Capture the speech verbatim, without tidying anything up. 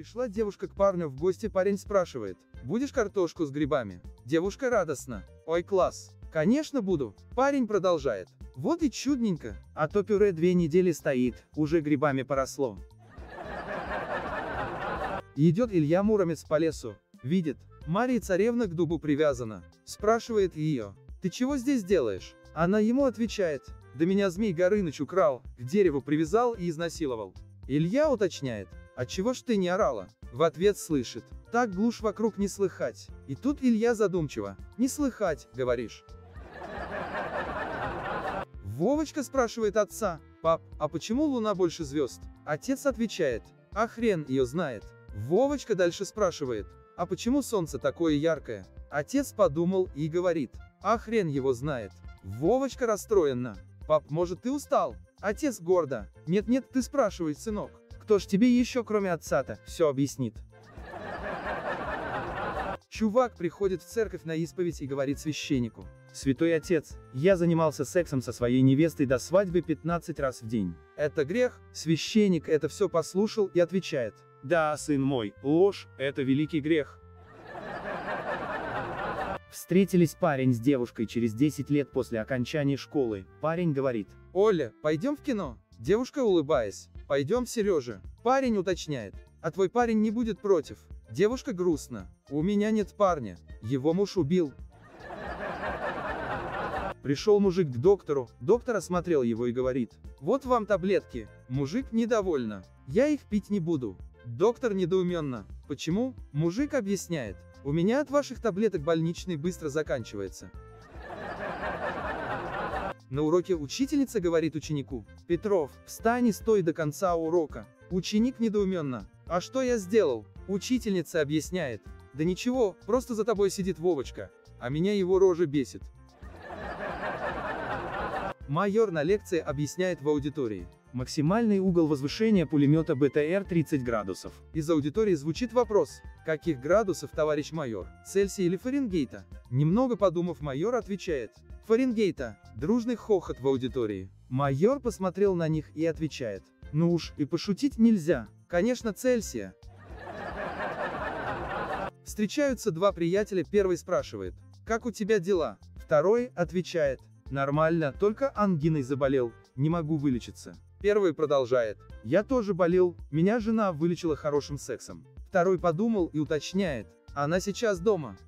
Пришла девушка к парню в гости, парень спрашивает: будешь картошку с грибами? Девушка радостно: ой, класс, конечно буду. Парень продолжает: вот и чудненько, а то пюре две недели стоит, уже грибами поросло. Идет Илья Муромец по лесу, видит, Марья Царевна к дубу привязана, спрашивает ее: ты чего здесь делаешь? Она ему отвечает: да меня Змей Горыныч украл, к дереву привязал и изнасиловал. Илья уточняет: а чего ж ты не орала? В ответ слышит: так глушь вокруг не слыхать. И тут Илья задумчиво: не слыхать, говоришь? Вовочка спрашивает отца: пап, а почему луна больше звезд? Отец отвечает: а хрен ее знает. Вовочка дальше спрашивает: а почему солнце такое яркое? Отец подумал и говорит: а хрен его знает. Вовочка расстроена: пап, может, ты устал? Отец гордо: нет-нет, ты спрашивай, сынок. Кто ж тебе еще, кроме отца-то, все объяснит? Чувак приходит в церковь на исповедь и говорит священнику: святой отец, я занимался сексом со своей невестой до свадьбы пятнадцать раз в день. Это грех? Священник это все послушал и отвечает: да, сын мой, ложь – это великий грех. Встретились парень с девушкой через десять лет после окончания школы. Парень говорит: Оля, пойдем в кино? Девушка, улыбаясь: пойдем, Сережа. Парень уточняет: а твой парень не будет против? Девушка грустно: у меня нет парня, его муж убил. Пришел мужик к доктору, доктор осмотрел его и говорит: вот вам таблетки. Мужик недовольна: я их пить не буду. Доктор недоуменно: почему? Мужик объясняет: у меня от ваших таблеток больничный быстро заканчивается. На уроке учительница говорит ученику: Петров, встань и стой до конца урока. Ученик недоуменно: а что я сделал? Учительница объясняет: да ничего, просто за тобой сидит Вовочка, а меня его рожа бесит. Майор на лекции объясняет в аудитории: максимальный угол возвышения пулемета БТР тридцать градусов. Из аудитории звучит вопрос: каких градусов, товарищ майор? Цельсия или Фаренгейта? Немного подумав, майор отвечает: Фаренгейта. Дружный хохот в аудитории. Майор посмотрел на них и отвечает: ну уж и пошутить нельзя. Конечно, Цельсия. Встречаются два приятеля, первый спрашивает: как у тебя дела? Второй отвечает: нормально, только ангиной заболел, не могу вылечиться. Первый продолжает: я тоже болел, меня жена вылечила хорошим сексом. Второй подумал и уточняет: она сейчас дома.